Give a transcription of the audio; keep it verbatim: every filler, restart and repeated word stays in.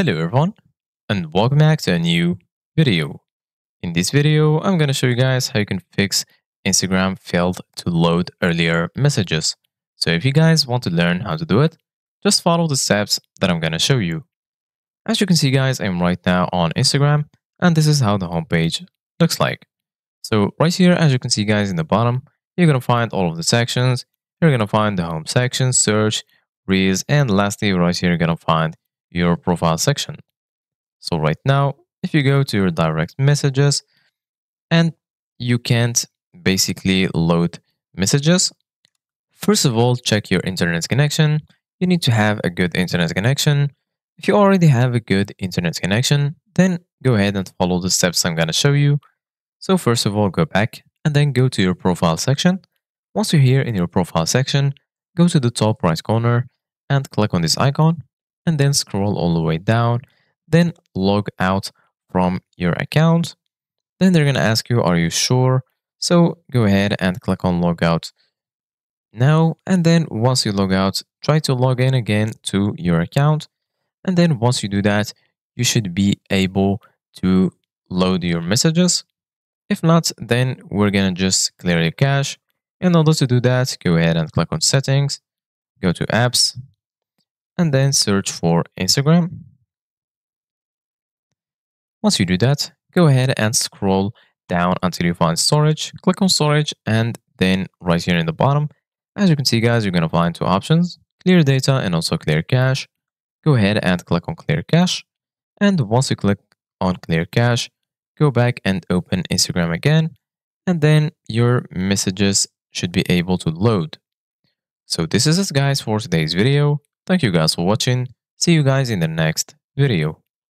Hello everyone, and welcome back to a new video. In this video, I'm gonna show you guys how you can fix Instagram failed to load earlier messages. So if you guys want to learn how to do it, just follow the steps that I'm gonna show you. As you can see guys, I'm right now on Instagram, and this is how the homepage looks like. So right here, as you can see guys, in the bottom, you're gonna find all of the sections. You're gonna find the home section, search, reels, and lastly, right here, you're gonna find your profile section. So right now, if you go to your direct messages and you can't basically load messages, first of all, check your internet connection. You need to have a good internet connection. If you already have a good internet connection, then go ahead and follow the steps I'm gonna show you. So first of all, go back and then go to your profile section. Once you're here in your profile section, go to the top right corner and click on this icon, and then scroll all the way down, then log out from your account. Then they're gonna ask you, are you sure? So go ahead and click on log out now, and then once you log out, try to log in again to your account, and then once you do that, you should be able to load your messages. If not, then we're gonna just clear your cache. In order to do that, go ahead and click on settings, go to apps, and then search for Instagram. Once you do that, go ahead and scroll down until you find storage. Click on storage, and then right here in the bottom, as you can see guys, you're gonna find two options, clear data and also clear cache. Go ahead and click on clear cache, and once you click on clear cache, go back and open Instagram again, and then your messages should be able to load. So this is it guys for today's video. Thank you guys for watching. See you guys in the next video.